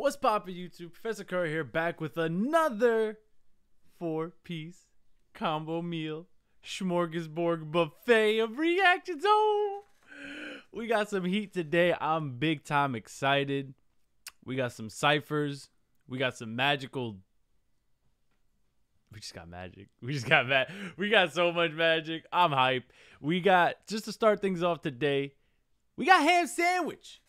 What's poppin' YouTube? Professor KURO here, back with another 4-piece combo meal smorgasbord buffet of reactions. Oh, we got some heat today. I'm big time excited. We got some ciphers. We got some magical. We just got magic. We just got that. We got so much magic. I'm hype. We got, just to start things off today, we got Ham Sandwich.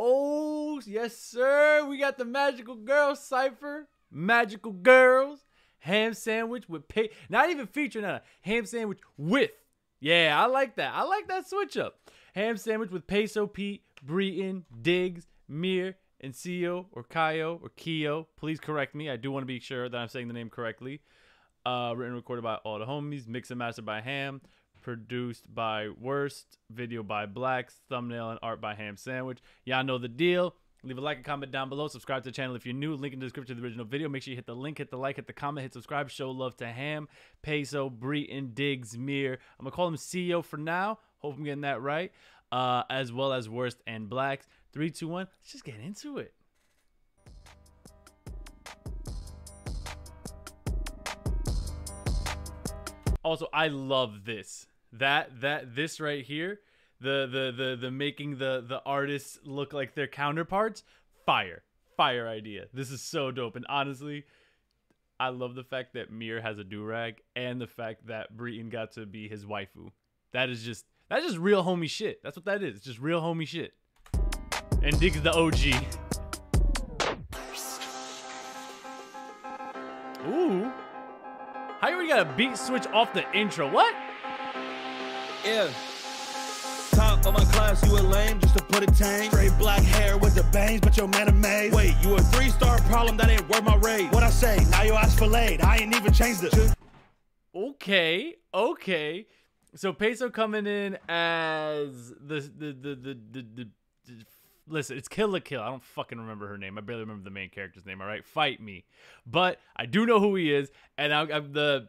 Oh, yes, sir. We got the magical girl cipher. Magical girls. Ham Sandwich with pay. Not even featuring that. Ham Sandwich with. Yeah, I like that. I like that switch up. Ham Sandwich with PE$O PETE, Breeton, Diggs, Mir, and CiyoCarter or Kayo or Kiyo. Please correct me. I do want to be sure that I'm saying the name correctly. Written and recorded by all the homies. Mixed and mastered by Ham. Produced by Worst, video by Blacks, thumbnail and art by Ham Sandwich. Y'all know the deal. Leave a like and comment down below. Subscribe to the channel if you're new. Link in the description of the original video. Make sure you hit the link, hit the like, hit the comment, hit subscribe. Show love to Ham, Peso, Breeton, Diggs, Mir. I'm gonna call him CEO for now. Hope I'm getting that right. As well as Worst and Blacks. 3, 2, 1. Let's just get into it. Also, I love this. This right here, the making the artists look like their counterparts. Fire idea. This is so dope. And honestly, I love the fact that Mir has a do-rag and the fact that Breeton got to be his waifu. That's just real homie shit. That's what that is. It's just real homie shit. And Diggs the OG. Ooh. How you already got a beat switch off the intro? What? Yeah. Top of my class, you a lame, just to put it tame. Straight black hair with the bangs, but your man amazed. Wait, you a 3-star problem, that ain't worth my raise. What I say, now your eyes filleted, I ain't even changed this. Okay. So Peso coming in as the listen, it's Kill la Kill. I don't fucking remember her name. I barely remember the main character's name, all right? Fight me. But I do know who he is, and I'm the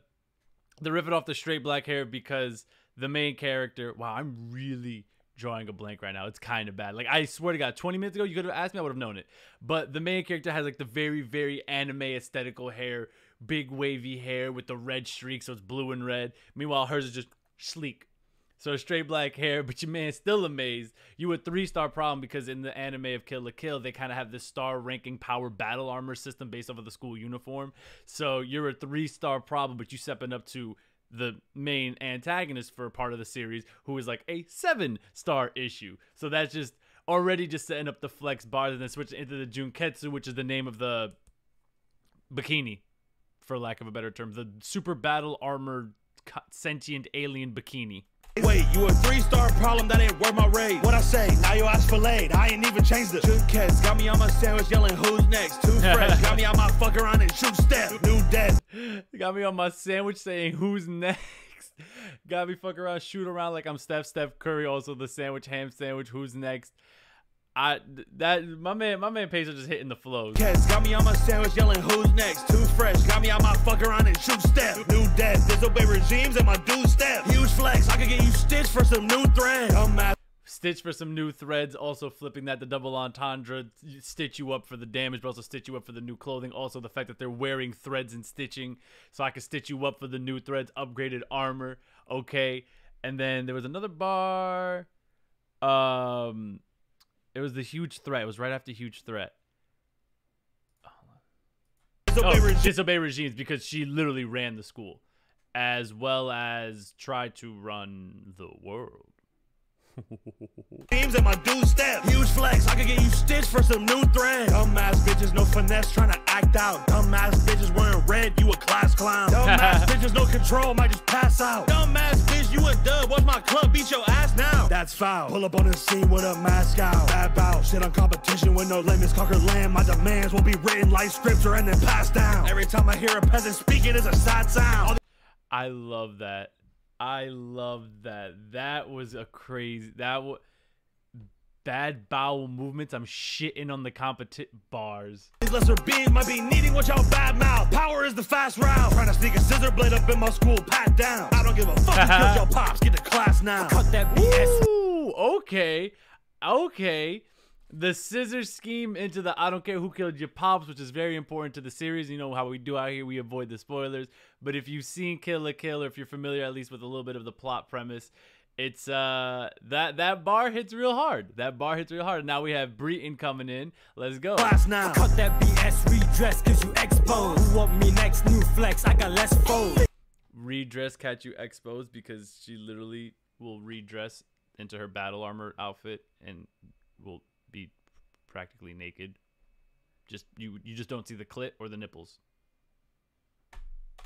ripping off the straight black hair because the main character... Wow, I'm really drawing a blank right now. It's kind of bad. Like, I swear to God, 20 minutes ago, you could have asked me, I would have known it. But the main character has, like, the very, very anime aesthetical hair, big wavy hair with the red streak, so it's blue and red. Meanwhile, hers is just sleek. So straight black hair, but your man's still amazed. You a 3-star problem because in the anime of Kill la Kill, they kind of have this star ranking power battle armor system based off of the school uniform. So you're a 3-star problem, but you stepping up to the main antagonist for part of the series, who is like a 7-star issue. So that's just already just setting up the flex bars and then switching into the Junketsu, which is the name of the bikini, for lack of a better term. The super battle armor sentient alien bikini. Wait, you a 3-star problem, that ain't worth my raise. What I say, now your eyes filleted, I ain't even changed this. Two cats got me on my sandwich yelling, who's next? Two fresh got me on my fuck around and shoot step. New death. Got me on my sandwich saying, who's next? Got me fuck around, shoot around like I'm Steph Curry. Also the sandwich, Ham Sandwich, who's next? My man Peso just hitting the flows. Cats got me on my sandwich yelling, who's next? Too fresh, got me on my fuck around and shoot step. New death, disobey regimes and my dude step. Huge flex, I could get you stitched for some new threads. Stitch for some new threads, also flipping that, the double entendre, stitch you up for the damage, but also stitch you up for the new clothing. Also the fact that they're wearing threads and stitching, so I could stitch you up for the new threads, upgraded armor, okay. And then there was another bar, it was the huge threat. It was right after huge threat. Disobey regimes, because she literally ran the school, as well as tried to run the world. Teams and my dude step. Huge flex. I could get you stitched for some new thread. Dumbass bitches, no finesse, trying to act out. Dumbass bitches wearing red, you a class clown. Dumbass bitches, no control, might just pass out. Dumbass bitch, you a dub. Watch my club beat your ass now. That's foul. Pull up on the scene with a mask out. Bad bout. Shit on competition with no limits. Conquer land. My demands will be written like scripture and then passed down. Every time I hear a peasant speaking, it's a sad sound. I love that. I love that. That was a crazy. Bad bowel movements. I'm shitting on the bars. These lesser beings might be needing what y'all bad mouth. Power is the fast round. Trying to sneak a scissor blade up in my school. Pat down. I don't give a fuck. Kill your pops. Get to class now. Cut that BS. Ooh, okay. The scissor scheme into the I don't care who killed your pops, which is very important to the series. You know how we do out here, we avoid the spoilers. But if you've seen Kill la Kill, or if you're familiar at least with a little bit of the plot premise, it's that bar hits real hard. That bar hits real hard. Now we have Breeton coming in. Let's go. Class now. Cut that BS redress, cause you exposed. Who want me next? New flex, I got less foes. Redress catch you exposed because she literally will redress into her battle armor outfit and will be practically naked. Just you just don't see the clit or the nipples.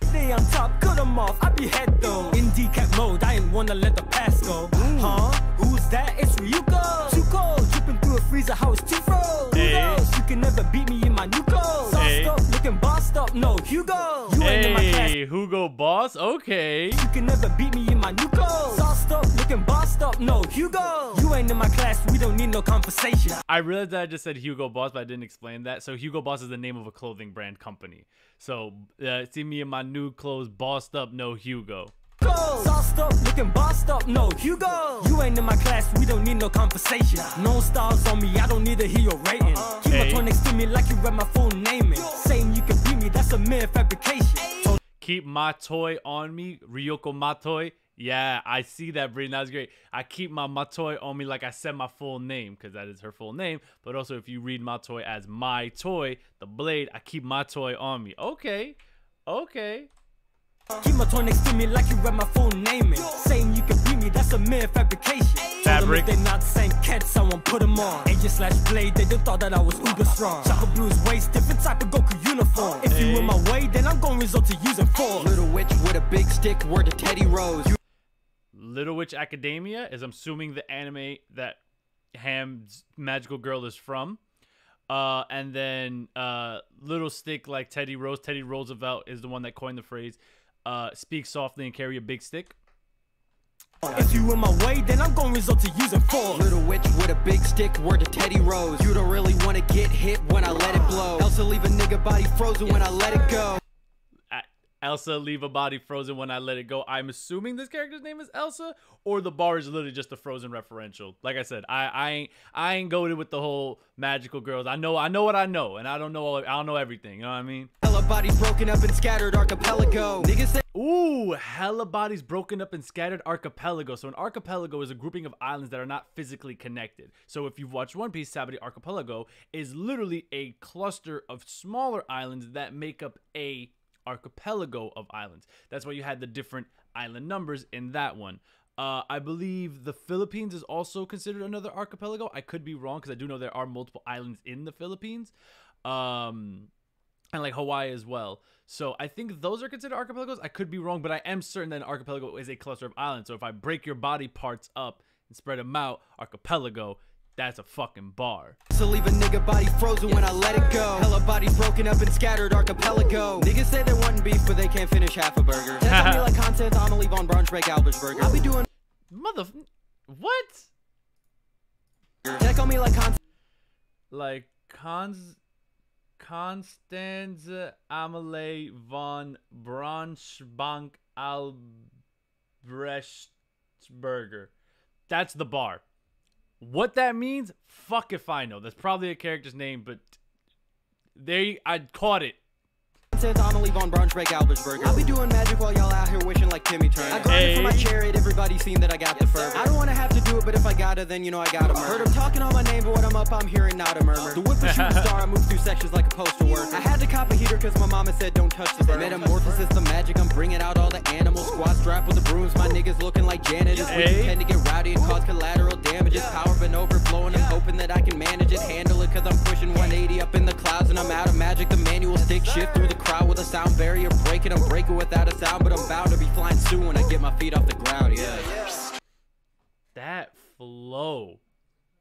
Stay on top, cut them off. I be head though. In decap mode, I ain't wanna let the past go. Huh? Who's that? It's Ryuko. Too cold, dripping through a freezer house. Too froze. Hey. Who knows? You can never beat me in my new clothes. Soft stuff, looking bossed up. No, Hugo. You ain't in my class. Hugo Boss. Okay. You can never beat me in my new clothes. Soft stuff, looking bossed up. No, Hugo. You ain't in my class. We don't need no conversation. I realized that I just said Hugo Boss, but I didn't explain that. So Hugo Boss is the name of a clothing brand company. So see me in my new clothes, bossed up, no Hugo. Sauced up, looking bossed up, no Hugo. You ain't in my class, we don't need no conversation. No stars on me, I don't need to hear your rating. Keep my tone next to me like you read my full name. Saying you can beat me, that's a mere fabrication. Keep my toy on me, Ryoko Matoi. Yeah, I see that, Breeton. That was great. I keep my Matoi on me like I said my full name, because that is her full name. But also, if you read Matoi as my toy, the blade, I keep my toy on me. Okay, okay. Keep my toy next to me like you read my full name. Saying you can beat me, that's a mere fabrication. Fabric. They're not saying cat, someone put them on. Agent slash blade, they just thought that I was uber strong. Chopper blues waist, different type of Goku uniform. If you in my way, then I'm going to resort to using force. Little witch with a big stick, word to Teddy Rose. Little Witch Academia is, I'm assuming, the anime that Ham's magical girl is from. And then Little Stick like Teddy Rose. Teddy Roosevelt is the one that coined the phrase, speak softly and carry a big stick. If you in my way, then I'm going to resort to using force. Little witch with a big stick, word to Teddy Rose. You don't really want to get hit when I let it blow. Elsa leave a nigga body frozen when I let it go. Elsa leave a body frozen when I let it go. I'm assuming this character's name is Elsa, or the bar is literally just a Frozen referential. Like I said, I ain't goaded with the whole magical girls. I know what I know, and I don't know everything. You know what I mean? Hella bodies broken up and scattered archipelago. Niggas. Ooh, hella bodies broken up and scattered archipelago. So an archipelago is a grouping of islands that are not physically connected. So if you've watched One Piece, Sabaody Archipelago is literally a cluster of smaller islands that make up a archipelago of islands. That's why you had the different island numbers in that one. I believe the Philippines is also considered another archipelago. I could be wrong because I do know there are multiple islands in the Philippines, and like Hawaii as well. So I think those are considered archipelagos. I could be wrong, but I am certain that an archipelago is a cluster of islands. So if I break your body parts up and spread them out, archipelago, that's a fucking bar. So leave a nigga body frozen when I let it go. Hella bodies broken up and scattered archipelago. Niggas say they want beef, but they can't finish half a burger. That's like content, I'ma leave on brunch break Albertsburger. I'll be doing mother what? Check on me like content. Like Constanze Amelie von Braunschbank Albrechtsburger. That's the bar. What that means, fuck if I know. That's probably a character's name, but there, I caught it. Since I'm gonna leave on brunch break Albertsburger. I'll be doing magic while y'all out here wishing like Timmy Turner. I grinded for my chariot, everybody seen that I got the fervor. I don't want to have to do it, but if I got it, then you know I got to murder. Heard him talking on my name, but when I'm up, I'm hearing not a murmur. The whippershoot star, I moved through sections like a postal worker. I had to cop a heater because my mama said don't touch the bird. Metamorphosis, the magic, I'm bringing out all the animals. Squad strap with the brooms, my niggas looking like janitors. We tend to get rowdy and cause collateral damages. Power been overflowing, I'm hoping that I can manage it. Handle it because I'm pushing 180 up in the clouds and I'm out of magic. The manual stick shift through the crowd with a sound barrier breaking. I'm breaking without a sound, but I'm bound to be flying soon when I get my feet off the ground. Yeah. That flow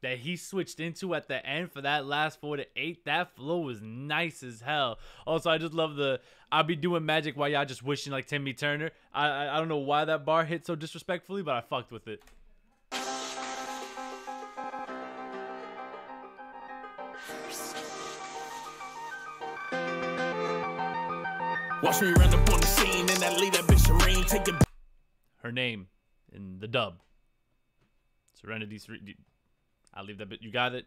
that he switched into at the end for that last 4 to 8, that flow was nice as hell. Also, I just love the I'll be doing magic while y'all just wishing like Timmy Turner. I don't know why that bar hit so disrespectfully, but I fucked with it. Watch me run up on the scene and that lead that bitch Serene. Take your her name in the dub. Serenity. I leave that bit. You got it.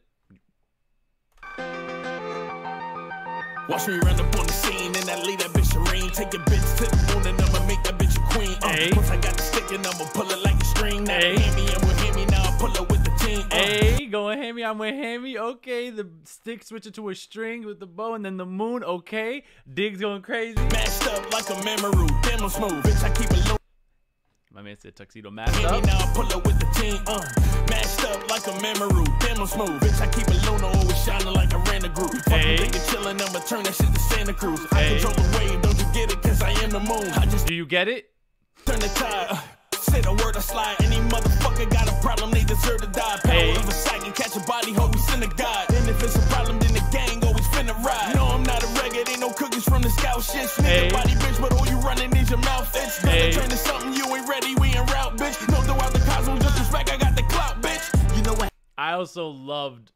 Watch me round up on the scene and I leave that bitch a ring. Take your bitch flip on and I'ma make that bitch a queen. Once I got the stick and I'ma pull it like a string. Now Hammy, I'm with Hammy, now I pull it with the team. Hey, going Hammy, I'm with Hammy. Okay, the stick switches to a string with the bow and then the moon. Okay, Diggs going crazy. Mashed up like a memory, damn I'm smooth. Bitch, I keep it low. My man said tuxedo mashed up. Hammy, now I pull it with the team. Mashed up like a memory, damn I'm smooth. Bitch, I keep it low, no always shining like I ran a group. Chillin', I'ma turn that shit to Santa Cruz. I control the wave, don't you get it? Cause I am the moon. I just do you get it? Turn the tide, say the word I slide. Any motherfucker got a problem, they deserve to die. Power of a psychic, catch a body, hope we send a god. And if it's a problem, then the gang always finna ride. No, I'm not a regular, ain't no cookies from the scout shit. Sneak body, bitch, but all you running is your mouth. It's gonna turn to something you ain't ready, we in route, bitch. No, throughout the cosmos, just respect, I got the clout, bitch. You know what? I also loved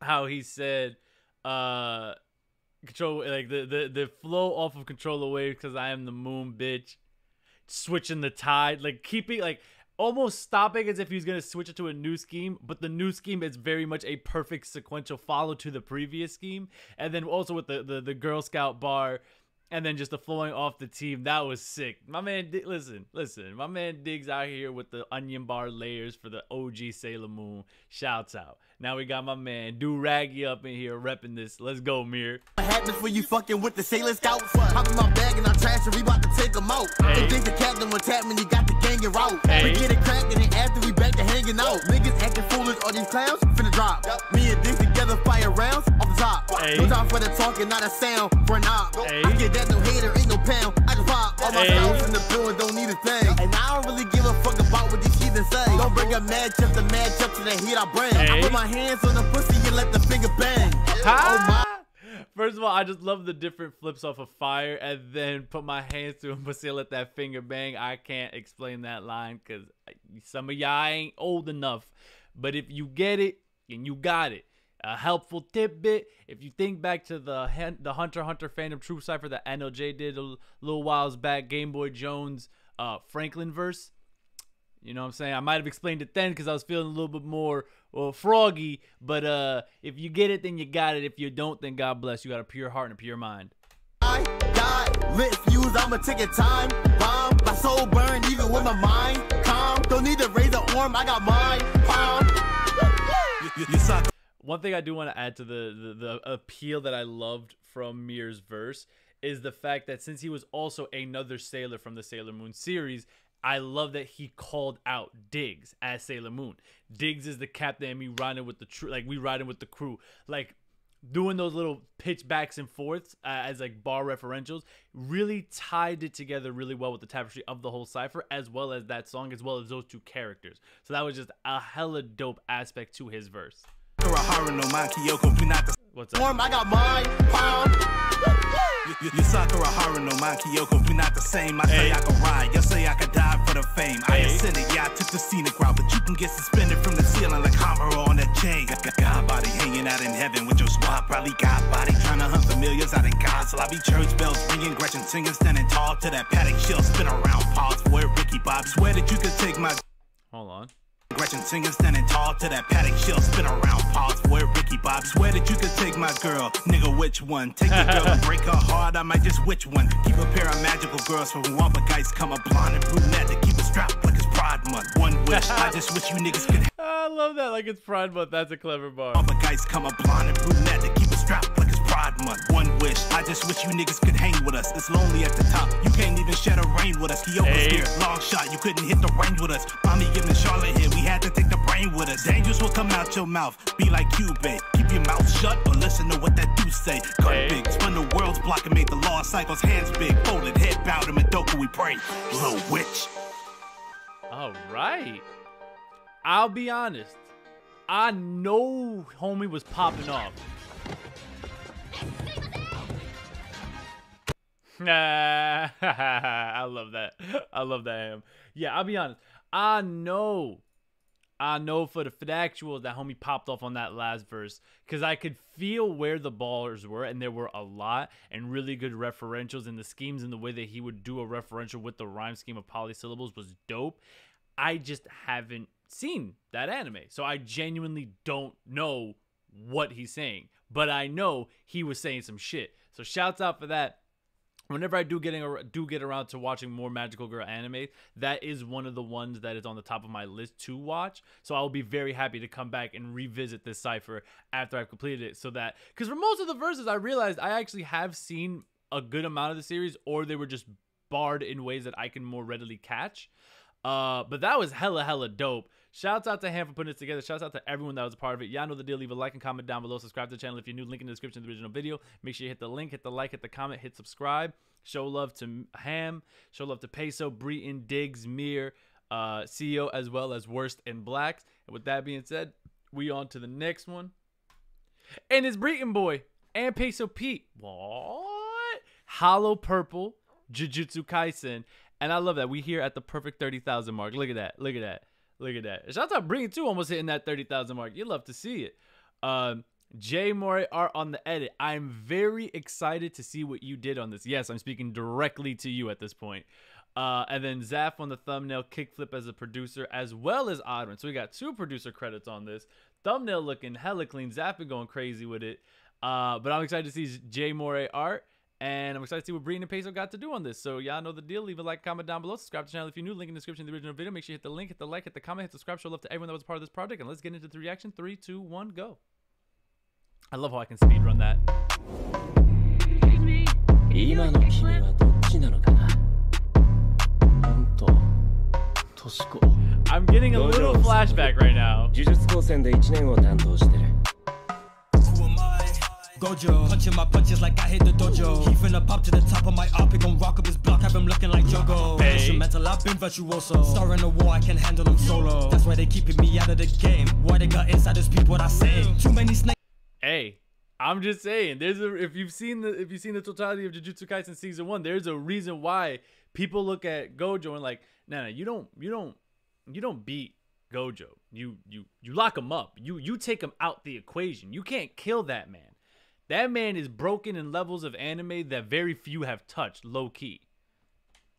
how he said, control, like the flow off of control away because I am the moon, bitch. Switching the tide, like keeping, like almost stopping as if he's gonna switch it to a new scheme, but the new scheme is very much a perfect sequential follow to the previous scheme. And then also with the Girl Scout bar, and then just the flowing off the team, that was sick. My man, listen, my man Diggs out here with the onion bar layers for the OG Sailor Moon. Shouts out. Now we got my man Do-Raggy up in here repping this. Let's go, Mir. What happens when you fucking with the Sailor Scouts? Hop in my bag and I trash and we about to take them out. They think the captain was tapping, he got the gang in route. We get it cracked and then after we back to hanging out. Niggas acting foolish, all these clowns finna drop. Me and Diggs together fire rounds off the top. No time for the talking, not a sound for an op. I get that no hater, ain't no pound. I just pop all my clowns in the building, don't need a thing. And I don't really give a fuck about what these heathens say. Don't bring a matchup to matchup to the heat I bring. I put my hands on the pussy and let the finger bang. First of all, I just love the different flips off of fire and then put my hands through and pussy and let that finger bang. I can't explain that line because some of y'all ain't old enough. But if you get it, and you got it. A helpful tidbit, if you think back to the Hunter x Hunter Phantom Troop Cypher that NLJ did a little whiles back, Gameboy Jones, Franklin verse. You know what I'm saying? I might have explained it then because I was feeling a little bit more froggy. But if you get it, then you got it. If you don't, then God bless. You got a pure heart and a pure mind. I got lit fuse. I'ma take your time. Bomb. My soul burn even with my mind. Calm. Don't need to raise an arm. I got mine. You suck. One thing I do want to add to the appeal that I loved from Mir's verse is the fact that since he was also another sailor from the Sailor Moon series, I love that he called out Diggs as Sailor Moon. Diggs is the captain, and we riding with the crew, like doing those little pitch backs and forths as like bar referentials. Really tied it together really well with the tapestry of the whole cipher, as well as that song, as well as those two characters. So that was just a hella dope aspect to his verse. What's up? I got mine. You Sakura Haru no my Kyoko, we not the same. I say I can ride, you say I can die for the fame. I ascended, yeah, I took the scenic route, but you can get suspended from the ceiling like Hammer on a chain. God body hanging out in heaven with your squad, probably God body trying to hunt familiars out in God's lobby. Church bells ringing, Gretchen singing, standing tall to that paddock. She'll spin around, pause for Ricky Bob. Swear that you could take my. Hold on. Gretchen singing, standing tall to that paddock. She'll spin around, pause for Ricky Bob. Swear that you could take my girl, nigga. Which one? Take your girl and break her heart. I might just which one? Keep a pair of magical girls from Wampagais, come a blonde and brunette to keep a strap like it's Pride Month. One wish, I just wish you niggas could. I love that, like it's Pride Month. That's a clever bar. Wampagais, come a blonde and brunette to keep a strap like it's Pride Month. One wish, I just wish you niggas could hang with us. It's lonely at the top. You can't even shed a rain with us. Kyoko's here, long shot. You couldn't hit the range with us. Mommy giving Charlotte here. We had to take the brain with us. Angels will come out your mouth. Be like you, babe. Keep your mouth shut or listen to what that dude say. Cut big, spun the world's block and made the law cycles. Hands big, folded, head bowed, and Madoka we pray. Little witch. All right. I'll be honest. I know homie was popping off. I love that. I love that ham. Yeah, I'll be honest. I know for the actuals that homie popped off on that last verse because I could feel where the ballers were, and there were a lot and really good referentials, and the schemes and the way that he would do a referential with the rhyme scheme of polysyllables was dope. I just haven't seen that anime, so I genuinely don't know what he's saying, but I know he was saying some shit. So shouts out for that. Whenever I do get around to watching more magical girl anime, that is one of the ones that is on the top of my list to watch. So I'll be very happy to come back and revisit this cipher after I've completed it. So that, because for most of the verses, I realized I actually have seen a good amount of the series, or they were just barred in ways that I can more readily catch. But that was hella dope. Shouts out to Ham for putting this together. Shouts out to everyone that was a part of it. Y'all know the deal. Leave a like and comment down below. Subscribe to the channel if you're new. Link in the description of the original video. Make sure you hit the link, hit the like, hit the comment, hit subscribe. Show love to Ham. Show love to Peso, Breeton, Diggs, Mir, CEO, as well as Worst and Blacks. And with that being said, we on to the next one. And it's Breeton Boi and Peso Pete. What? Hollow Purple, Jujutsu Kaisen. And I love that. We here at the perfect 30,000 mark. Look at that. Look at that. Look at that. Shout out to Breeton too, almost hitting that 30,000 mark. You'd love to see it. Jay Mori are on the edit. I'm very excited to see what you did on this. Yes, I'm speaking directly to you at this point. And then Zaf on the thumbnail, Kickflip as a producer, as well as Odwin. So we got two producer credits on this. Thumbnail looking hella clean. Zaf been going crazy with it. But I'm excited to see Jay Mori art. And I'm excited to see what Breeton and Peso got to do on this. So y'all know the deal. Leave a like, comment down below. Subscribe to the channel if you're new. Link in the description of the original video. Make sure you hit the link, hit the like, hit the comment, hit subscribe. Show love to everyone that was a part of this project. And let's get into the reaction. 3, 2, 1, go. I love how I can speed run that. Excuse me. Can you do a kickflip? I'm getting a little flashback right now. Gojo, punching my punches like I hit the dojo. He finna pop to the top of my op, he gon' rock up his block, have him looking like Jogo. Hey. Metal, I've been virtuoso. Star in the war, I can handle him solo. That's why they keeping me out of the game. Why they got insiders peep what I say. Too many snakes. Hey, I'm just saying, there's a if you've seen the totality of Jujutsu Kaisen season 1, there's a reason why people look at Gojo and like, nah, you don't beat Gojo. You lock him up. You take him out the equation. You can't kill that man. That man is broken in levels of anime that very few have touched, low-key.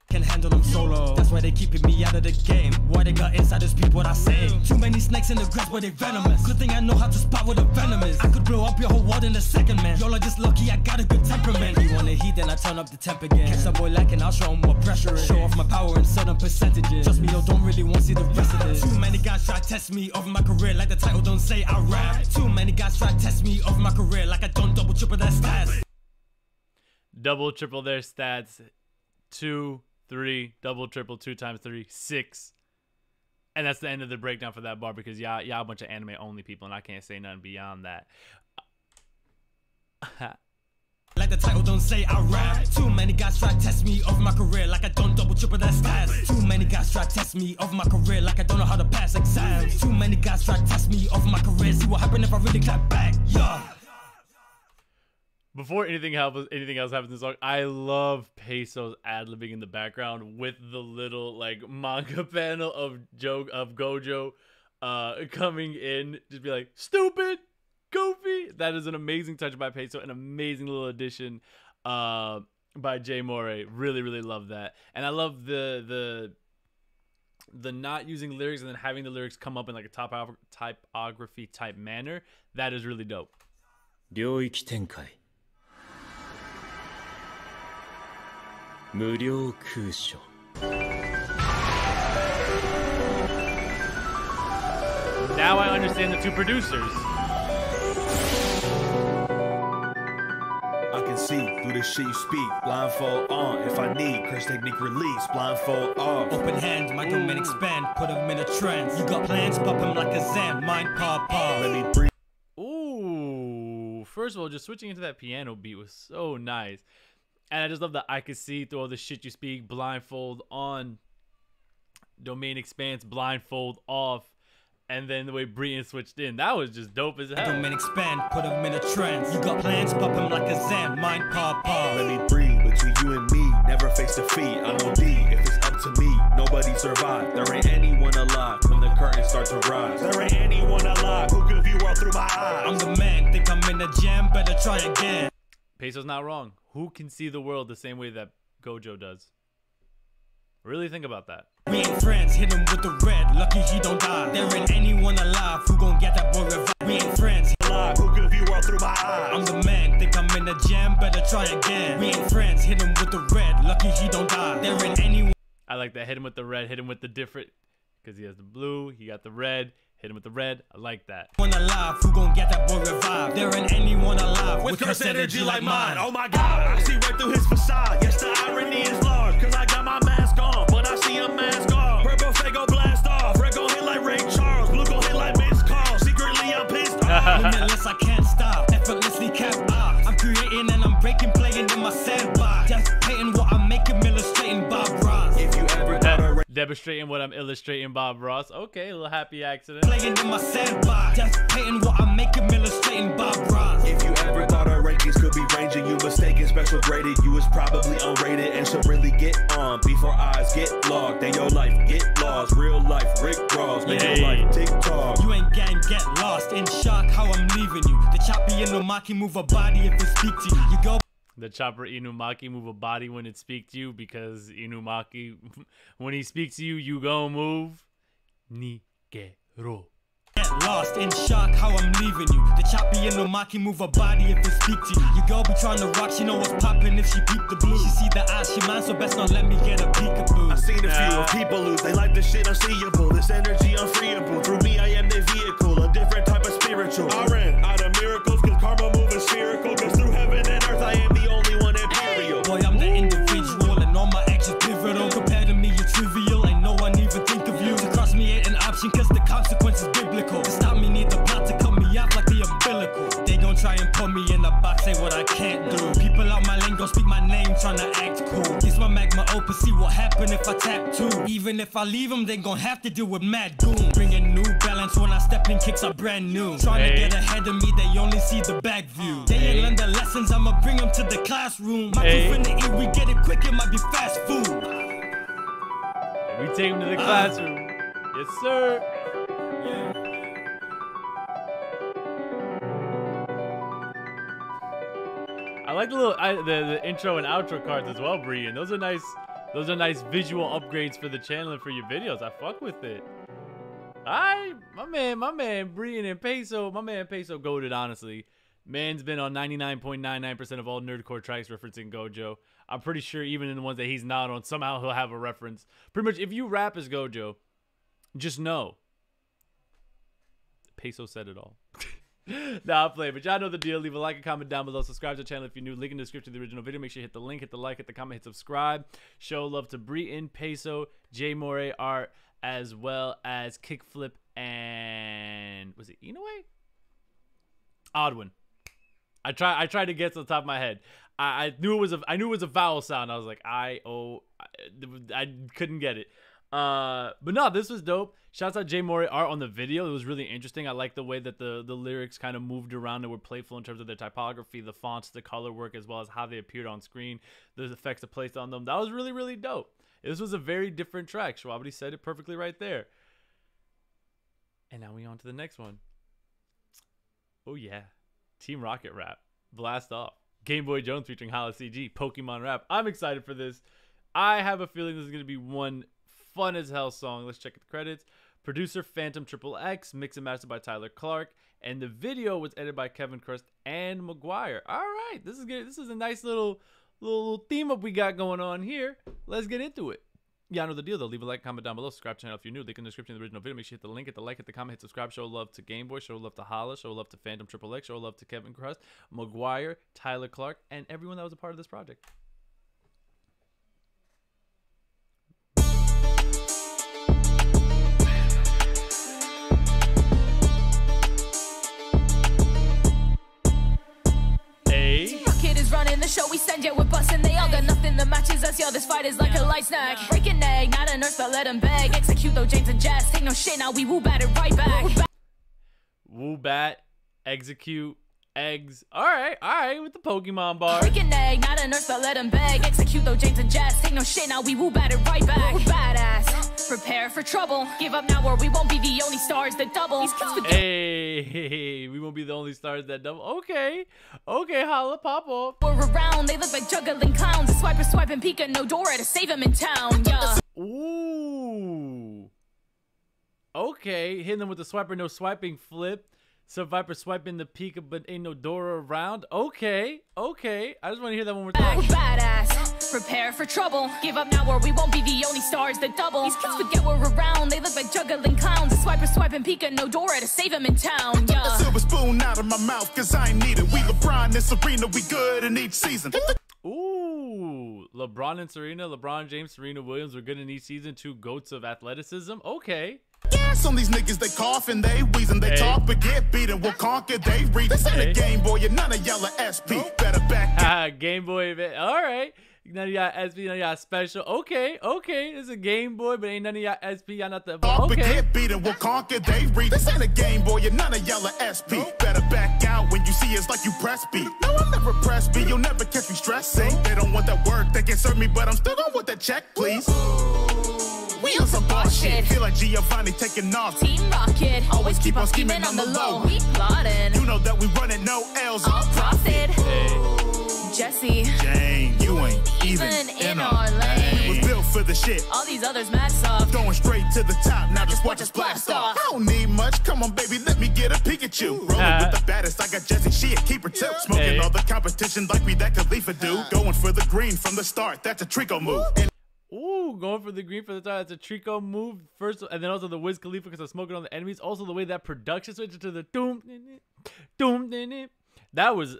Can handle them solo. That's why they keeping me out of the game. Why they got insiders peep what I say. Too many snakes in the grass where they venomous. Good thing I know how to spot where the venom is. I could blow up your whole world in a second, man. Y'all are just lucky I got a good temperament. You want the heat, then I turn up the temp again. Catch that boy lacking, I'll show him what pressure is. Show off my power in certain percentages. Trust me, yo, don't really want to see the rest of this. Too many guys try to test me over my career like the title don't say I rap. Too many guys try to test me over my career like I don't double triple their stats. Double triple their stats. 2, 3, double, triple, 2 times 3, 6. And that's the end of the breakdown for that bar, because y'all a bunch of anime only people and I can't say nothing beyond that. Like the title don't say I rap. Too many guys try to test me over my career like I don't double triple their stats. Too many guys try to test me over my career like I don't know how to pass exams. Too many guys try to test me over my career. See what happens if I really clap back. Yeah. Before anything else happens in the song, I love Peso's ad-libbing in the background with the little like manga panel of Gojo coming in, just be like, stupid, goofy. That is an amazing touch by Peso, an amazing little addition by Jay Mori. Really love that. And I love the not using lyrics and then having the lyrics come up in like a typography type manner. That is really dope. 領域展開 無料空所 Now I understand the two producers. I can see through the shit you speak. Blindfold on if I need. Crash technique release. Blindfold off. Open hand, my domain expand. Put him in a trance. You got plans, pop him like a Zen. Mind pop. Let me breathe. Ooh. First of all, just switching into that piano beat was so nice. And I just love that I could see through all the shit you speak, blindfold on, domain expands, blindfold off, and then the way Breeton switched in. That was just dope as hell. Domain expand, put him in a trance. You got plans, pop him like a Zen, mind pop up. Let me breathe between you and me, never face defeat. I know D, if it's up to me, nobody survived. There ain't anyone alive when the curtain starts to rise. There ain't anyone alive who could view world through my eyes. I'm the man, think I'm in the jam, better try again. Peso's not wrong. Who can see the world the same way that Gojo does? Really think about that. We ain't friends, hit him with the red. Lucky he don't die. There ain't anyone alive who gon' get that boy revived. me and friends, lie. Who could view all through my eyes? I'm the man, think I'm in the jam, better try again. Me and friends, hit him with the red, lucky he don't die. There ain't anyone. I like that, hit him with the red, hit him with the different, because he has the blue, he got the red. Hit him with the red, I like that. One alive, who gon' get that boy revived? There ain't anyone alive with cursed energy like mine. Oh my god, I see right through his facade. Yes, the irony is large, cause I got my mask on, but I see a mask off. Purple Fago blast off, red gon' hit like Ray Charles, blue gon' hit like Vince Carl. Secretly I'm pissed off, limitless I can't stop, effortlessly kept off. I'm creating and I'm breaking, playing in my sandbox. Just painting what I'm making, illustrating Bob Ross. If you ever demonstrating what I'm illustrating, Bob Ross. Okay, a little happy accident. Playing in my sandbox, just painting what I make him illustrating Bob Ross. If you ever thought our rankings could be ranging, you mistaken special graded. You was probably unrated and should really get on before eyes get logged. Then your life get lost. Real life, Rick Ross. Make your life TikTok. You ain't gang, get lost. In shock, how I'm leaving you. The choppy Inumaki move a body if it speak to you. You go. The chopper Inumaki move a body when it speak to you, because Inumaki, when he speaks to you, you go move. Nigero. Get lost in shock, how I'm leaving you. The choppy Inumaki move a body if it speak to you. You go be trying to rock, she know what's popping if she peep the blue. She see the eyes, she mine, so best not let me get a peekaboo. I seen a few of people lose, they like the shit unseeable. This energy unfreeable, through me I am the vehicle. A different type of spiritual, I ran out of miracles, cause karma moving spherical. Cause through heaven and earth I am the only one imperial. Boy, I'm the individual and all my actions pivotal. Compared to me, you're trivial, ain't no one even think of you. To cross me ain't an option, cause the consequence is biblical. To stop me need the plot to cut me off like the umbilical. They gon' try and put me in a box, say what I can't do. People out my lane gon' speak my name, tryna act cool. It's my magma open, see what happen if I tap two. Even if I leave them, they gon' have to deal with mad doom. Bringing new balance when I step in, kicks are brand new. Trying to get ahead of me, they only see the back view. They ain't learn their lessons, I'ma bring them to the classroom. My proof in the eat, we get it quick, it might be fast food. We take them to the classroom. Yes, sir. Yeah. I like the little the intro and outro cards as well, Breeton. Those are nice. Those are nice visual upgrades for the channel and for your videos. I fuck with it. Alright, my man, Breeton and Peso. My man Peso goated, honestly. Man's been on 99.99% of all nerdcore tracks referencing Gojo. I'm pretty sure even in the ones that he's not on, somehow he'll have a reference. Pretty much, if you rap as Gojo, just know Peso said it all. Nah, I'll play, but y'all know the deal. Leave a like, a comment down below, subscribe to the channel if you're new, link in the description of the original video. Make sure you hit the link, hit the like, hit the comment, hit subscribe. Show love to Breeton, Peso, J Moray Art, as well as Kickflip and was it Inoue? Odwin. I tried to guess on the top of my head. I knew it was a vowel sound. I was like I couldn't get it. But no, this was dope. Shouts out J Mori Art on the video. It was really interesting. I like the way that the lyrics kind of moved around and were playful in terms of their typography, the fonts, the color work, as well as how they appeared on screen, the effects that placed on them. That was really, really dope. This was a very different track. Schwabity said it perfectly right there. And now we on to the next one. Oh yeah. Team Rocket rap. Blast off. Gameboy Jones featuring Holla CG. Pokemon rap. I'm excited for this. I have a feeling this is going to be one fun as hell song. Let's check the credits. Producer Phantom Triple X, mix and mastered by Tyler Clark, and the video was edited by Kevin Crust and McGuire. All right, this is good. This is a nice little theme up we got going on here. Let's get into it. Yeah, I know the deal though. Leave a like, comment down below, subscribe to the channel if you're new. Link in the description of the original video. Make sure you hit the link, hit the like, hit the comment, hit subscribe. Show love to Game Boy, show love to Holla, show love to Phantom Triple X, show love to Kevin Crust, McGuire, Tyler Clark, and everyone that was a part of this project. Running the show, we send you with bus and they all got nothing that matches us. Yo, this fight is like a light snack. Breaking egg, not a nurse, but let them beg. Execute though, James and Jazz. Take no shit, now we woo bat it right back. Woo bat, execute, eggs. All right, with the Pokemon bar. Breaking egg, not a nurse, but let them beg. Execute though, James and Jazz. Take no shit, now we woo bat it right back. We're badass. Prepare for trouble. Give up now or we won't be the only stars that double. Hey, we won't be the only stars that double. Okay, Holla, pop off. We're around, they look like juggling clowns. A swiper swiping Pika, no Dora to save him in town. Yeah. Ooh. Okay, hitting them with the swiper, no swiping flip. So Viper swiping the peak, but ain't no Dora around. Okay, okay. I just want to hear that one more time. Badass, prepare for trouble. Give up now or we won't be the only stars that double. These kids forget we're around. They look like juggling clowns. Swiper swiping peak, no Dora to save him in town. Yeah. The silver spoon out of my mouth, cause I ain't need it. We LeBron and Serena, we good in each season. Ooh, LeBron and Serena, LeBron James, Serena Williams were good in each season. Two goats of athleticism. Okay. Gas on these niggas, they coughing, they wheezing, they talk, but get beat and we'll conquer, they read. This ain't a Game Boy, and none of y'all are SP. Better back. Game Boy, man. All right. None of y'all SP, none of y'all special. Okay, okay. It's a Game Boy, but ain't none of y'all SP. Y'all not the. Talk, but get beat and we'll conquer, they read. This ain't a Game Boy, and none of y'all are SP. Better back out when you see it's like you press B. No, I'm never press B. You'll never catch me stressing. They don't want that work, they can serve me, but I'm still gonna want that check, please. Wheels of boss shit. Feel like Giovanni taking off. Team Rocket. Always keep on scheming on the low. We plotting. You know that we running no L's. All profit. Jesse. Jane, you ain't even in our lane. Was built for the shit. All these others mad soft. Going straight to the top. Now just watch us blast off. I don't need much. Come on, baby, let me get a Pikachu. Rolling with the baddest. I got Jesse. She a keeper too. Smoking all the competition like we that Khalifa do. Going for the green from the start. That's a Trico move. Ooh, going for the green for the time. That's a Trico move first, and then also the Wiz Khalifa because I'm smoking on the enemies. Also the way that production switches to the doom. That was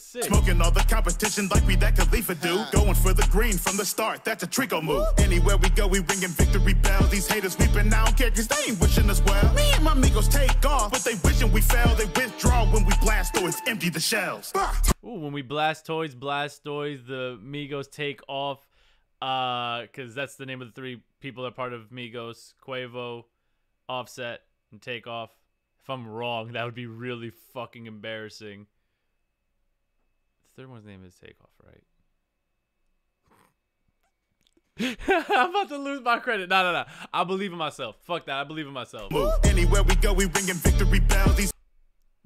sick. Smoking all the competition like we that Khalifa do. Going for the green from the start. That's a Trico move. Anywhere we go, we ringing victory bells. These haters weeping, I don't care because they ain't wishing us well. Me and my amigos take off, but they wishing we fail. They withdraw when we blast toys, empty the shells. Ooh, when we blast toys, the Migos take off. Because that's the name of the three people that are part of Migos: Quavo, Offset, and Takeoff. If I'm wrong, that would be really fucking embarrassing. The third one's name is Takeoff, right? I'm about to lose my credit. No, no, no. I believe in myself. Fuck that. I believe in myself. Anywhere we go, we ringing victory bells. These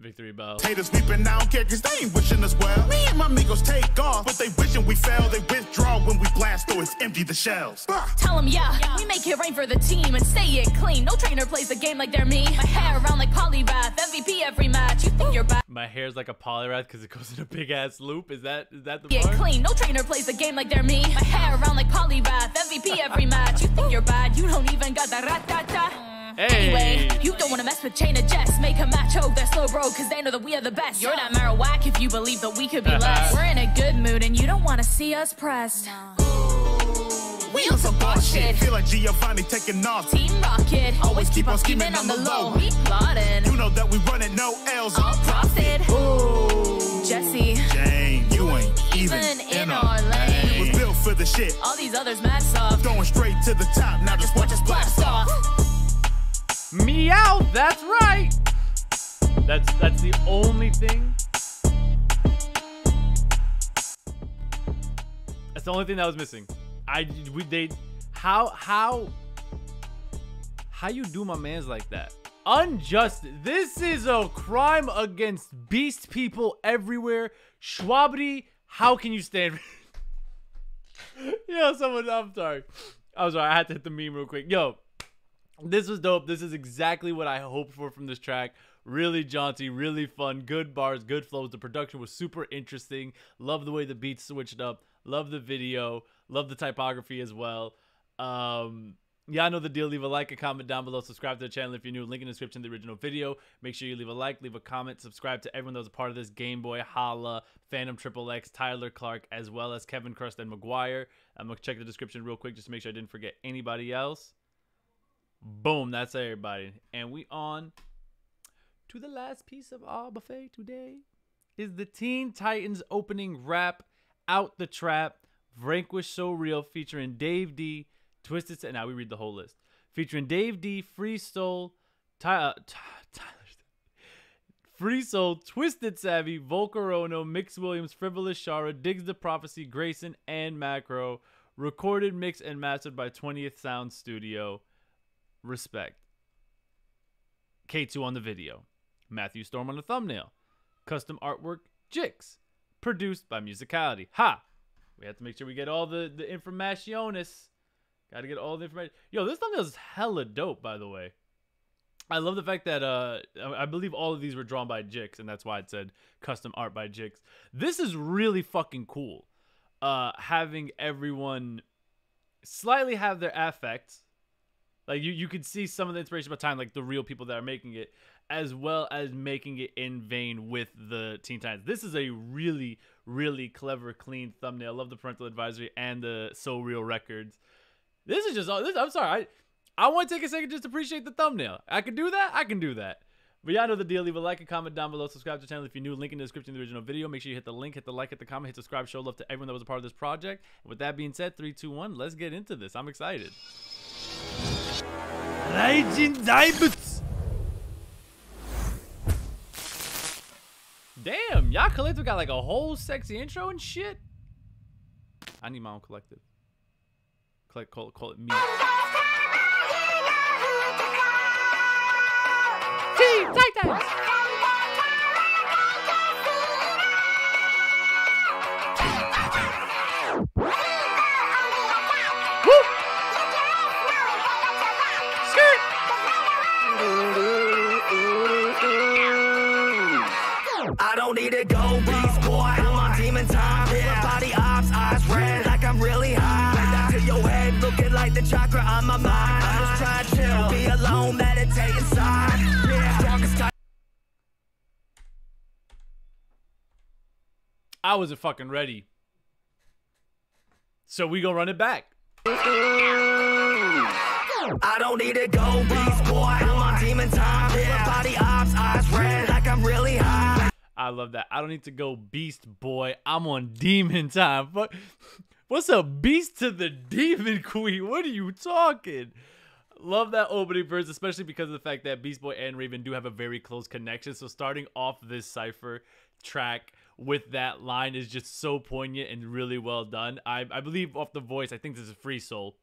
victory bell. Haters weeping, I don't care because they ain't wishing us well. Me and my amigos take off, but they wishing we fail. They withdraw when we blast or it's empty the shells. Tell them, yeah, we make it rain for the team and stay it clean. No trainer plays the game like they're me. My hair around like Polywrath, MVP every match. You think you're back. My hair's like a Polywrath because it goes in a big ass loop. Is that the get part? Clean. No trainer plays the game like they're me. My hair around like Polywrath, MVP every match. You think you're bad, you don't even got the rat-ta-ta. Hey. Anyway, you don't want to mess with Chain of Jess. Make a match, hope they're slow, bro, because they know that we are the best. You're not marowak if you believe that we could be less. We're in a good mood, and you don't want to see us pressed. Wheels of boss shit. Feel like Giovanni taking off. Team Rocket. Always keep on scheming on the low. We plotting. You know that we running no L's. All profit. Ooh. Jesse. Jane, you ain't even in our lane. It was built for the shit. All these others mad soft. Going straight to the top. Now just watch us blast off. Meow, that's right. That's the only thing. That's the only thing that was missing. How you do my mans like that? Unjust. This is a crime against beast people everywhere. Schwabity, how can you stand? Yo, someone, I'm sorry, I had to hit the meme real quick. Yo. This was dope. This is exactly what I hoped for from this track. Really jaunty, really fun, good bars, good flows. The production was super interesting. Love the way the beats switched up. Love the video. Love the typography as well. Yeah, I know the deal. Leave a like, a comment down below. Subscribe to the channel if you're new. Link in the description to the original video. Make sure you leave a like, leave a comment. Subscribe to everyone that was a part of this. Game Boy, Hala, Phantom Triple X, Tyler Clark, as well as Kevin Crust and McGuire. I'm going to check the description real quick just to make sure I didn't forget anybody else. Boom, that's everybody. And we on to the last piece of our buffet today is the Teen Titans opening rap, Out the Trap, Vanquish So Real, featuring Dave D, Twisted. Now we read the whole list. Featuring Dave D, Free Soul, Free Soul, Twisted Savvy, Volcarono, Mix Williams, Frivolous Shara, Diggs the Prophecy, Grayson, and Macro. Recorded, mixed, and mastered by 20th Sound Studio. Respect. K2 on the video, Matthew Storm on the thumbnail, custom artwork Jix, produced by Musicality. Ha! We have to make sure we get all the informationis. Gotta get all the information. Yo, this thumbnail is hella dope, by the way. I love the fact that I believe all of these were drawn by Jix, and that's why it said custom art by Jix. This is really fucking cool. Having everyone slightly have their affects. Like, you could see some of the inspiration by time, like the real people that are making it, as well as making it in vein with the Teen Titans. This is a really, really clever, clean thumbnail. I love the parental advisory and the So Real Records. This is just all this. I'm sorry. I want to take a second just to appreciate the thumbnail. I can do that. I can do that. But y'all know the deal. Leave a like, a comment down below. Subscribe to the channel if you're new. Link in the description of the original video. Make sure you hit the link, hit the like, hit the comment, hit subscribe. Show love to everyone that was a part of this project. And with that being said, 3, 2, 1. Let's get into this. I'm excited. Raijin Zaibutsu. Damn, y'all collective got like a whole sexy intro and shit. I need my own collective. Call it me. Team Titans. I don't need to go, Beast Boy. I'm on demon time. Yeah. Body ops, eyes red, like I'm really high. Right to your head, looking like the chakra on my mind. I just try to chill, be alone, meditate inside. Yeah. I wasn't fucking ready, so we gonna run it back. I don't need to go, Beast Boy. I'm on demon time. Yeah. Body ops, eyes red, like I'm really high. I love that. I don't need to go, Beast Boy. I'm on demon time. But what's up, Beast to the Demon Queen? What are you talking? Love that opening verse, especially because of the fact that Beast Boy and Raven do have a very close connection. So starting off this cypher track with that line is just so poignant and really well done. I believe off the voice, I think this is Free Soul.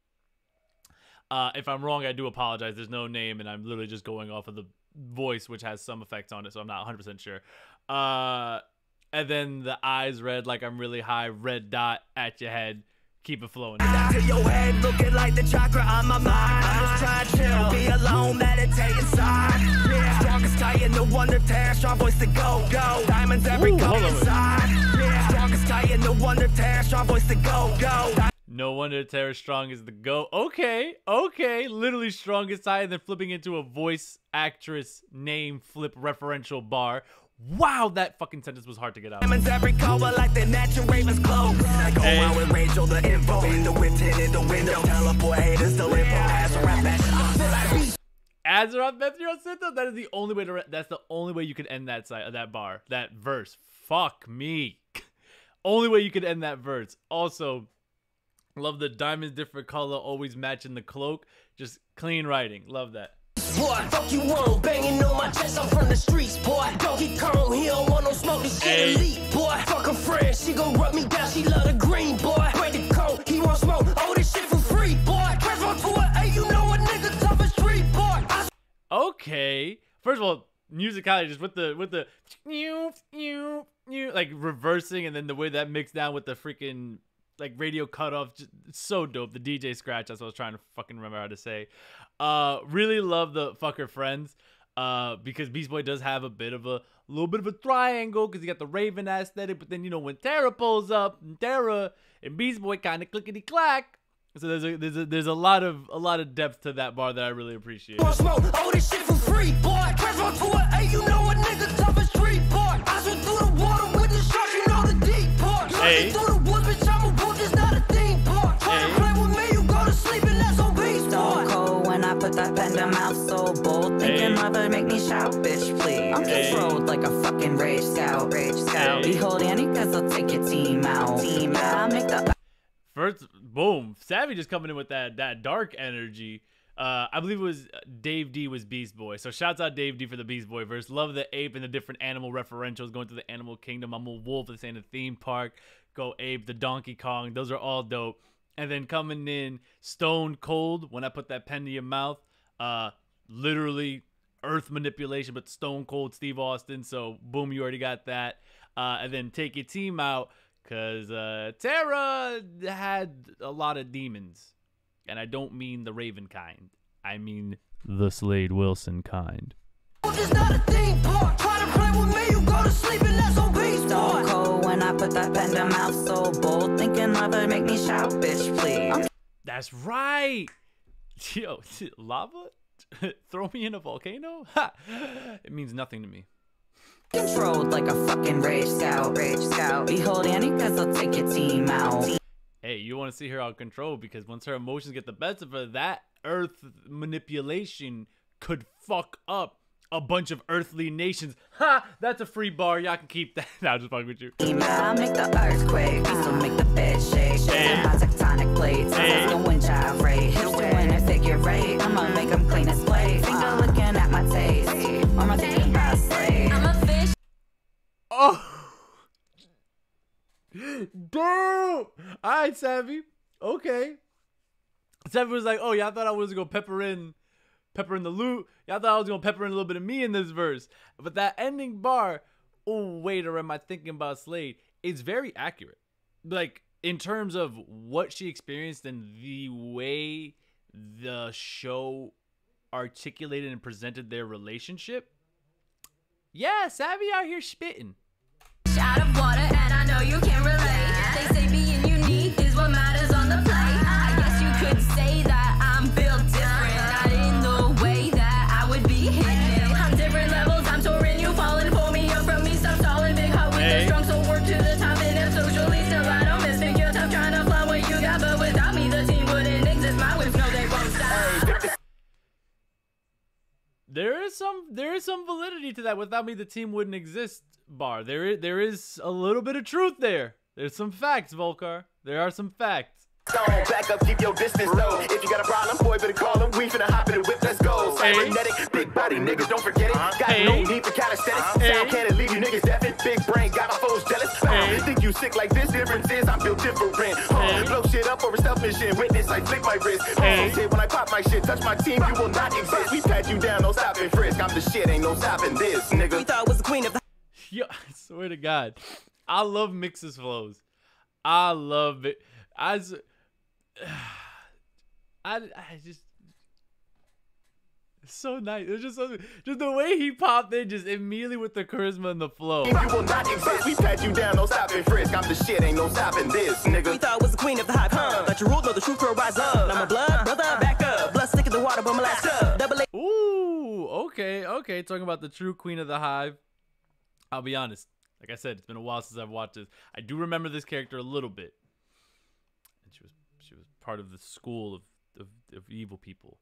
If I'm wrong, I do apologize. There's no name, and I'm literally just going off of the voice, which has some effects on it, so I'm not 100% sure. And then the eyes red, like I'm really high, red dot at your head, keep it flowing. To your head, looking like the chakra on my mind. I just try to chill, be alone, meditate inside. Yeah. Strongest titan, the wonder tear, strong voice to go, go. Diamonds every color inside. Yeah. Strongest titan, the wonder tear, strong voice to go, go. No wonder Terra strong is the go. Okay, okay. Literally strongest titan, then flipping into a voice, actress, name, flip, referential bar. Wow, that fucking sentence was hard to get out. Every color like the natural Raven's clothes. I go out with Rachel, the info in the winter in the window. Teleport haters, the info. Azeroth Beth Zero Syntho. That is the only way to. That's the only way you could end that side of that bar, that verse. Fuck me. Only way you could end that verse. Also, love the diamonds different color, always matching the cloak. Just clean writing. Love that. Boy, fuck you on, banging on my chest, I'm from the streets, boy. Don't get cold, he don't want no smoke, this shit elite, boy. Fuck a friend, she gon' rub me down, she love the green, boy. Break the coat, he won't smoke, oh, this shit for free, boy. Press on to an A, you know a nigga tough as street, boy. Okay, first of all, musicality just with the like reversing, and then the way that mixed down with the freaking like radio cutoff, just so dope. The DJ scratch, that's what I was trying to fucking remember how to say. Really love the fucker friends, because Beast Boy does have a little bit of a triangle, because he got the Raven aesthetic, but then you know when Terra pulls up, and Terra and Beast Boy kind of clickety clack. So there's a lot of depth to that bar that I really appreciate. Oh, this shit for free, boy. Press on to an A, you know a nigga tough as street, boy. I swim through the water with the sharks, you know the deep part. Hey. Through the woods, bitch, I'm a wolf, it's not a thing, boy. Try to play with me, you go to sleep and that's on Beast Boy. I put that pen to mouth so bold, thinking mother make me shout, bitch, please. I'm controlled like a fucking rage scout. Behold, any cuz I'll take your team out. I'll make the first boom. Savvy just coming in with that dark energy. I believe it was Dave D was Beast Boy. So shouts out Dave D for the Beast Boy verse. Love the ape and the different animal referentials going to the animal kingdom. I'm a wolf. It's in a theme park. Go ape. The Donkey Kong. Those are all dope. And then coming in stone cold, when I put that pen to your mouth, literally earth manipulation, but stone cold Steve Austin. So boom, you already got that. And then take your team out, because Terra had a lot of demons. And I don't mean the Raven kind. I mean the Slade Wilson kind. It's not a thing, boy. Try to play with me, you go to sleep and that's on Beast Boy. Cold when I put that pen to mouth, so bold, thinking lava make me shout, bitch, please. That's right. Yo, lava? Throw me in a volcano? Ha! It means nothing to me. Controlled like a fucking rage scout. Behold Annie, cause I'll take your team out. Hey, you want to see her out of control, because once her emotions get the best of her, that earth manipulation could fuck up a bunch of earthly nations. Ha! That's a free bar. Y'all can keep that. Nah, I'll just fuck with you. I'll make the earthquake. I'll make the bed shake. Hey. My tectonic plates. Hey. The wind gyrate. Hips doing a figure eight. I'm gonna make them clean as plate. Finger looking at my taste. Or my thinking about a slave. I'm a fish. Oh. Damn. Alright, Savvy. Okay. Savvy was like, oh yeah, I thought I was gonna pepper in the loot. Y'all thought I was gonna pepper in a little bit of me in this verse, but that ending bar, oh wait, or am I thinking about Slade, is very accurate, like in terms of what she experienced and the way the show articulated and presented their relationship. Yeah, Savvy out here spitting. Out of water, and I know you can relate. They say being unique is what matters on the plate. I guess you could say that I'm built different. There is some validity to that "without me the team wouldn't exist" bar. There is a little bit of truth there. There's some facts, Volcar. There are some facts. So back up, keep your distance though. If you got a problem, boy, better call him. We finna hop in and whip, let's go. Cybernetic, big body niggas, don't forget it. Got no need for calisthenics. Sound can't leave you niggas deafin'. Big brain, got my foes jealous. They think you sick like this, difference is I'm built different. Blow shit up over selfish shit. Witness, I flick my wrist. When I pop my shit, touch my team, you will not exist. We pat you down, no stopping frisk. I'm the shit, ain't no stopping this, nigga. We thought it was the queen of the... Yo, I swear to God. I love Mix's flows. I love it. I just, it's so nice. It's just so, just the way he popped in, just immediately with the charisma and the flow. If you will not exist, we pat you down, no stopping frisk. I'm the shit, ain't no stopping this, nigga. We thought it was the queen of the hype, huh? But you ruled, know the truth, girl, rise up. I'm a blood brother, back up. Blood stick in the water, but my last cup. Double A. Ooh, okay. Talking about the true queen of the hive. I'll be honest. Like I said, it's been a while since I've watched this. I do remember this character a little bit. She was part of the school of evil people.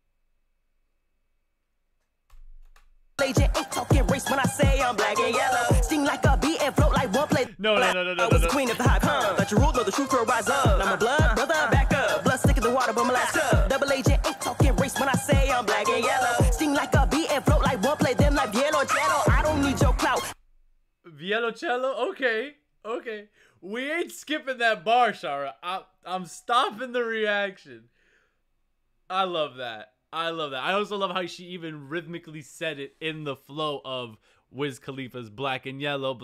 Agent ain't talking race when I say I'm black and yellow. Sting like a bee and float like one plate. No. I was the queen of the hype, huh? But you ruled, no, the truth will rise up. I'm a blood brother, back up. Blood stick in the water, but my last cup. Double agent ain't talking race when I say I'm black and yellow. Sting like a bee and float like one plate. Them like Violoncello. I don't need your clout. Violoncello? Okay. We ain't skipping that bar, Shara. I'm stopping the reaction. I love that. I also love how she even rhythmically said it in the flow of Wiz Khalifa's black and yellow.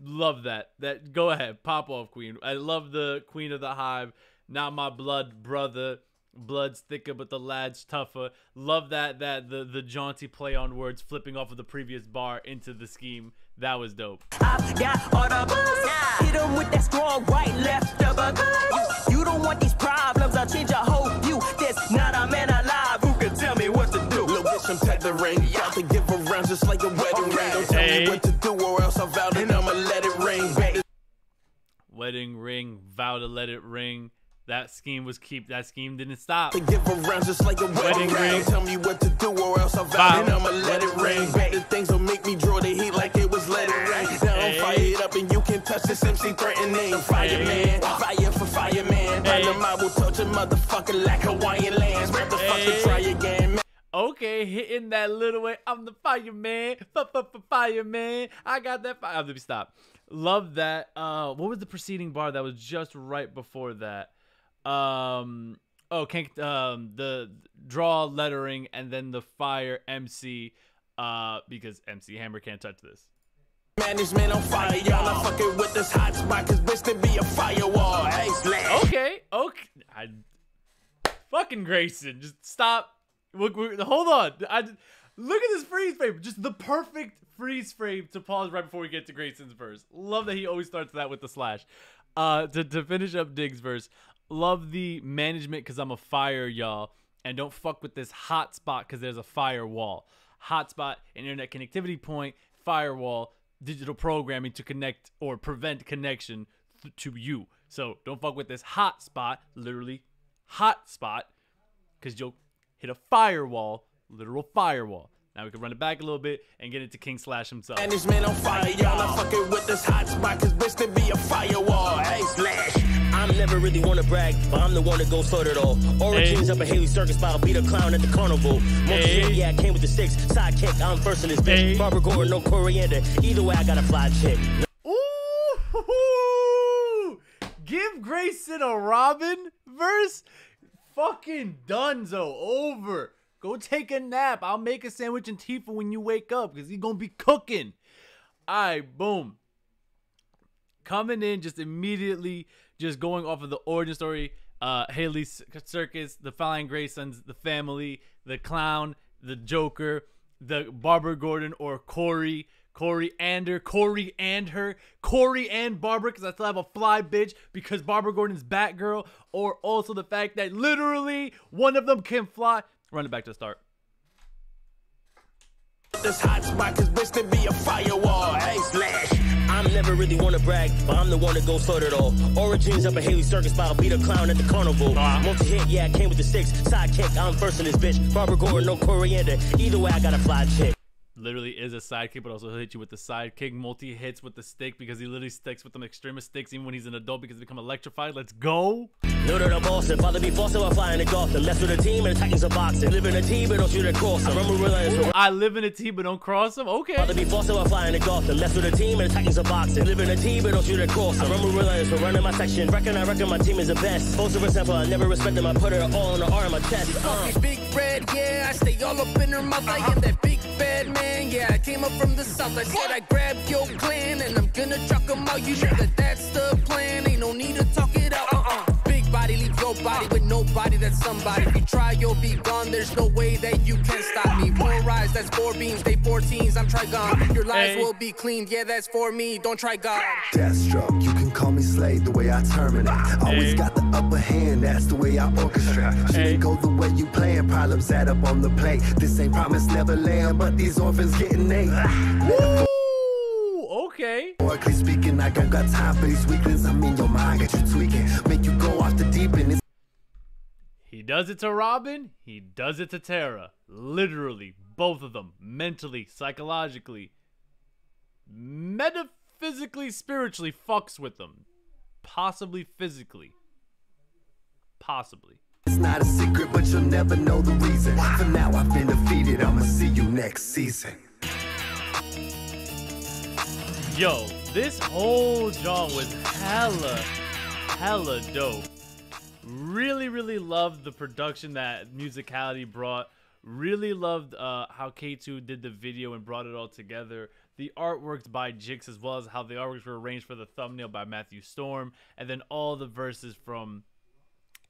Love that. Go ahead. Pop off, queen. I love the queen of the hive. Not my blood brother. Blood's thicker, but the lad's tougher. Love that the jaunty play on words, flipping off of the previous bar into the scheme. That was dope. I've got all the booze. Hit them with that strong right left of a gun. You don't want these problems. I'll change your whole view. There's not a man alive who can tell me what to do. Look, bitch, I'm tethering. Y'all can give around just like a wedding ring. Don't tell me what to do or else I'm vowed and I'ma let it ring. Wedding ring, vow to let it ring. That scheme was keep. That scheme didn't stop. They give around just like a wedding ring. Tell me what to do or else I'll vow. I'ma let it ring. The things will make me draw the heat like it was let it rain. Now I'm fired up and you can touch this MC threatening. Fireman, fire for fireman. I will touch a motherfucker like Hawaiian lands. Motherfucker, try again. Okay, hitting that little way. I'm the fireman. Fireman. I got that fire. Let me stop. Love that. What was the preceding bar that was just right before that? The draw lettering and then the fire MC, because MC Hammer can't touch this. Management on fire, y'all. I'm fucking with this hot spot, cause bitch to be a firewall. Okay. Fucking Grayson, just stop. Hold on. Look at this freeze frame. Just the perfect freeze frame to pause right before we get to Grayson's verse. Love that he always starts that with the slash. To finish up Diggs' verse, love the management because I'm a fire, y'all. And don't fuck with this hotspot because there's a firewall. Hotspot, an internet connectivity point, firewall, digital programming to connect or prevent connection to you. So don't fuck with this hotspot, literally hotspot, because you'll hit a firewall, literal firewall. Now we can run it back a little bit and get into King Slash himself. And this man on fire, y'all. I'm fucking with this hotspot because bitch can be a firewall. Hey, Slash. I'm never really want to brag, but I'm the one that goes further though. Origins up at Haley Circus, but I'll be the clown at the carnival. Yeah, I came with the six, sidekick, I'm first in this bitch. Barbara Gordon, no coriander. Either way, I got a fly chick. Ooh! Give Grayson a Robin verse? Fucking dunzo, over. Go take a nap. I'll make a sandwich and tea for when you wake up, because he's going to be cooking. All right, boom. Coming in just immediately, just going off of the origin story, Haley's Circus, the Flying Graysons, the family, the clown, the Joker, the Barbara Gordon or Corey, Corey and her, Corey and Barbara, because I still have a fly bitch because Barbara Gordon's Batgirl, or also the fact that literally one of them can fly. Run it back to the start. This hot spot is bitch to be a firewall, hey Slash. I'm never really want to brag, but I'm the one that goes further though. Origins up at Haley Circus, but I'll be the clown at the carnival. Multi-hit, yeah, I came with the six. Sidekick, I'm first in this bitch. Barbara Gordon, no coriander. Either way, I got a fly chick. Literally is a sidekick, but also he'll hit you with the sidekick. Multi-hits with the stick because he literally sticks with them extremist sticks even when he's an adult because they become electrified. Let's go. No, to the boss, and father be false, so I fly in the golf. Left with a team and the Titans are boxing. Live in a team, but don't shoot across them. I live in a team, but don't cross them? Okay. Father be false, so I fly in the golf. Left with a team and the Titans are boxing. Live in a team, but don't shoot across them. Rumble Reliance for running my section. I reckon my team is the best. Most of us have, I never respect them. I put her all on the arm, my chest. Big bread, yeah, I stay all up in her mouth. I am that big bad man, yeah, I came up from the south. I said I grabbed your clan and I'm gonna chuck them out. You know that that's the plan. Ain't no need to talk it out. Big body leave your body with nobody, that's somebody. If you try, you'll be gone. There's no way that you can stop me. Four rise, that's four beans. They 14s, I'm Trigon. Your lives will be cleaned. Yeah, that's for me. Don't try God. Deathstroke, you can call me Slade the way I terminate. Always got the upper hand, that's the way I orchestrate. Shouldn't go the way you playing. Problems add up on the plate. This ain't Promised Neverland, but these orphans getting eight. Okay. Orally speaking, I don't got time for these weaklings. I mean, your mind got you tweaking. Make you go off the deep end. He does it to Robin. He does it to Terra. Literally, both of them. Mentally, psychologically, metaphysically, spiritually fucks with them. Possibly physically. Possibly. It's not a secret, but you'll never know the reason. For now, I've been defeated. I'ma see you next season. Yo, this whole jaw was hella dope. Really loved the production that Musicality brought. Really loved how K2 did the video and brought it all together. The artworks by Jix, as well as how the artworks were arranged for the thumbnail by Matthew Storm. And then all the verses from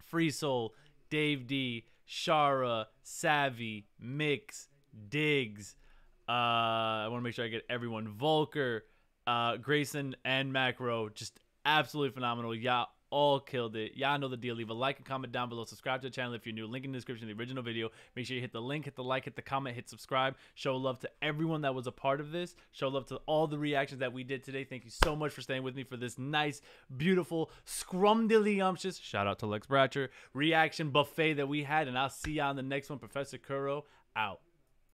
Free Soul, Dave D, Shara, Savvy, Mix, Diggs. I want to make sure I get everyone. Volker. Grayson and Macro, just absolutely phenomenal. Y'all all killed it. Y'all know the deal. Leave a like and comment down below. Subscribe to the channel if you're new. Link in the description of the original video. Make sure you hit the link, hit the like, hit the comment, hit subscribe. Show love to everyone that was a part of this. Show love to all the reactions that we did today. Thank you so much for staying with me for this nice, beautiful, scrumdiddlyumptious, shout out to Lex Bratcher, reaction buffet that we had. And I'll see y'all on the next one. Professor KURO out.